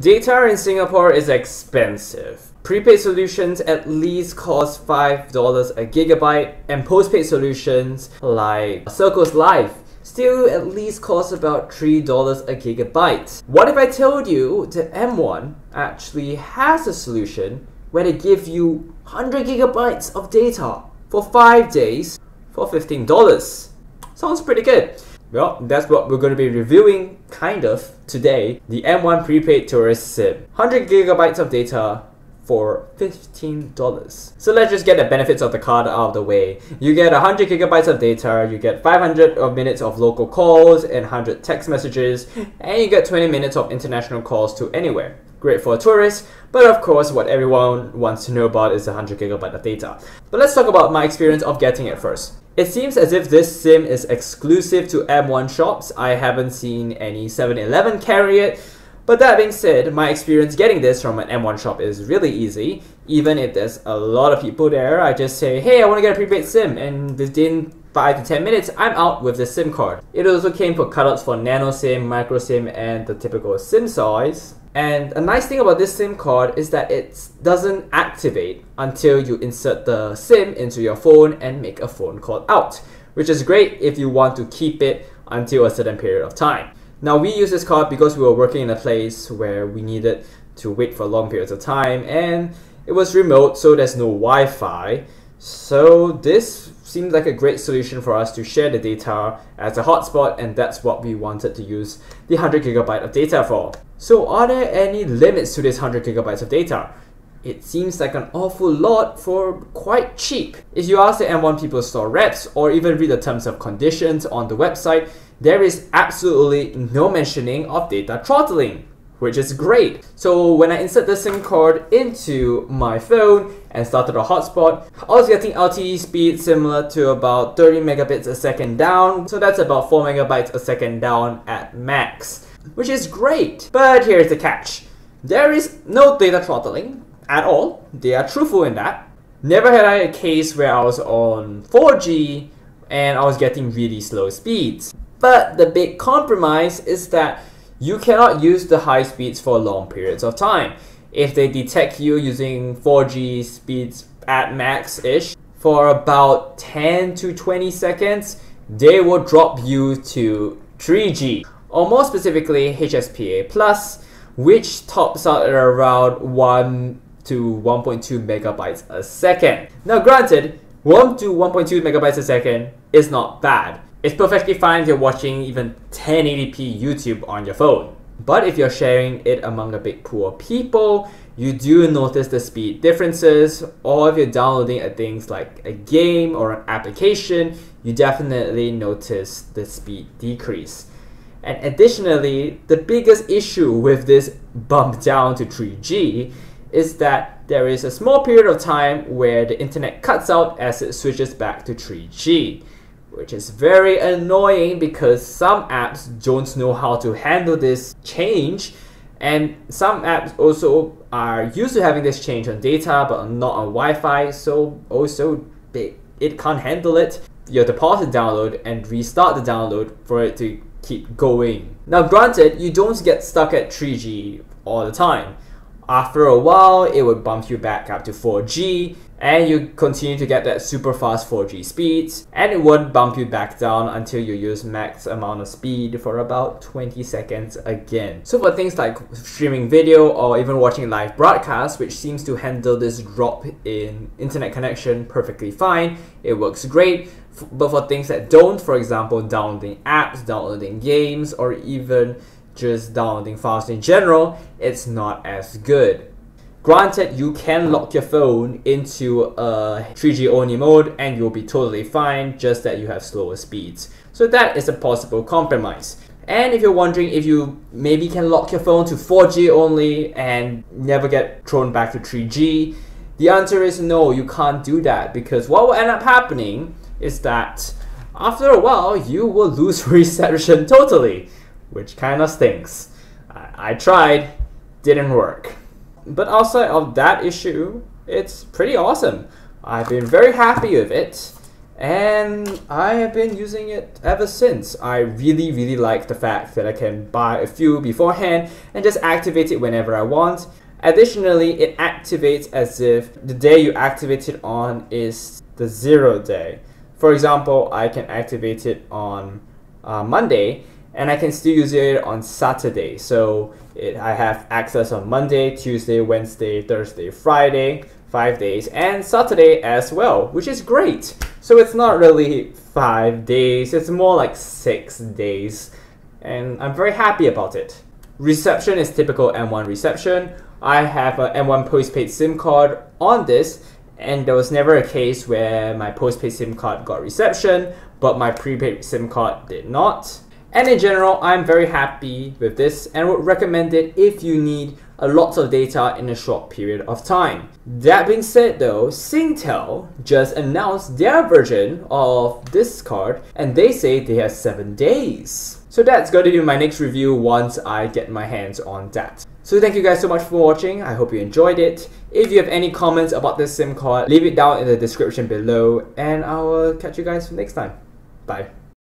Data in Singapore is expensive. Prepaid solutions at least cost $5 a gigabyte, and postpaid solutions like Circle's Life still at least costs about $3 a gigabyte. What if I told you that M1 actually has a solution where they give you 100 gigabytes of data for 5 days for $15? Sounds pretty good. Well, that's what we're going to be reviewing, kind of, today. The M1 prepaid tourist SIM. 100 gigabytes of data for $15. So let's just get the benefits of the card out of the way. You get 100 gigabytes of data, you get 500 minutes of local calls and 100 text messages, and you get 20 minutes of international calls to anywhere. Great for a tourist, but of course what everyone wants to know about is 100 gigabytes of data. But let's talk about my experience of getting it first. It seems as if this SIM is exclusive to M1 shops. I haven't seen any 7-Eleven carry it. But that being said, my experience getting this from an M1 shop is really easy. Even if there's a lot of people there, I just say, hey, I want to get a prepaid SIM, and within 5 to 10 minutes, I'm out with the SIM card. It also came for cutouts for nano SIM, micro SIM, and the typical SIM size. And a nice thing about this SIM card is that it doesn't activate until you insert the SIM into your phone and make a phone call out, which is great if you want to keep it until a certain period of time. Now, we use this card because we were working in a place where we needed to wait for long periods of time, and it was remote, so there's no Wi-Fi. So this seemed like a great solution for us to share the data as a hotspot, and that's what we wanted to use the 100 gigabyte of data for. So are there any limits to this 100 gigabytes of data? It seems like an awful lot for quite cheap. If you ask the M1 People Store reps or even read the terms of conditions on the website, there is absolutely no mentioning of data throttling, which is great. So when I insert the SIM card into my phone and started a hotspot, I was getting LTE speed similar to about 30 megabits a second down, so that's about 4 megabytes a second down at max, which is great. But here's the catch. There is no data throttling at all. They are truthful in that. Never had I a case where I was on 4G and I was getting really slow speeds. But the big compromise is that you cannot use the high speeds for long periods of time. If they detect you using 4G speeds at max-ish for about 10 to 20 seconds, they will drop you to 3G, or more specifically HSPA+, which tops out at around 1 to 1.2 megabytes a second. Now granted, 1 to 1.2 megabytes a second is not bad. It's perfectly fine if you're watching even 1080p YouTube on your phone. But if you're sharing it among a big pool of people, you do notice the speed differences, or if you're downloading things like a game or an application, you definitely notice the speed decrease. And additionally, the biggest issue with this bump down to 3G is that there is a small period of time where the internet cuts out as it switches back to 3G, which is very annoying because some apps don't know how to handle this change, and some apps also are used to having this change on data but not on Wi-Fi, so also it can't handle it. You have to pause the download and restart the download for it to keep going. Now granted, you don't get stuck at 3G all the time. After a while, it would bump you back up to 4G, and you continue to get that super fast 4G speeds, and it won't bump you back down until you use max amount of speed for about 20 seconds again. So for things like streaming video or even watching live broadcasts, which seems to handle this drop in internet connection perfectly fine, it works great. But for things that don't, for example, downloading apps, downloading games, or even just downloading files in general, it's not as good. Granted, you can lock your phone into a 3G only mode and you'll be totally fine, just that you have slower speeds. So that is a possible compromise. And if you're wondering if you maybe can lock your phone to 4G only and never get thrown back to 3G, the answer is no, you can't do that, because what will end up happening is that after a while you will lose reception totally, which kind of stinks. I tried, didn't work. But outside of that issue, it's pretty awesome. I've been very happy with it, and I have been using it ever since. I really like the fact that I can buy a few beforehand and just activate it whenever I want. Additionally, it activates as if the day you activate it on is the 0 day. For example, I can activate it on Monday, and I can still use it on Saturday. So I have access on Monday, Tuesday, Wednesday, Thursday, Friday, 5 days, and Saturday as well, which is great. So it's not really 5 days, it's more like 6 days, and I'm very happy about it. Reception is typical M1 reception. I have an M1 postpaid SIM card on this, and there was never a case where my postpaid SIM card got reception, but my prepaid SIM card did not. And in general, I'm very happy with this and would recommend it if you need a lot of data in a short period of time. That being said though, Singtel just announced their version of this card, and they say they have 7 days. So that's going to be my next review once I get my hands on that. So thank you guys so much for watching. I hope you enjoyed it. If you have any comments about this SIM card, leave it down in the description below, and I will catch you guys next time. Bye.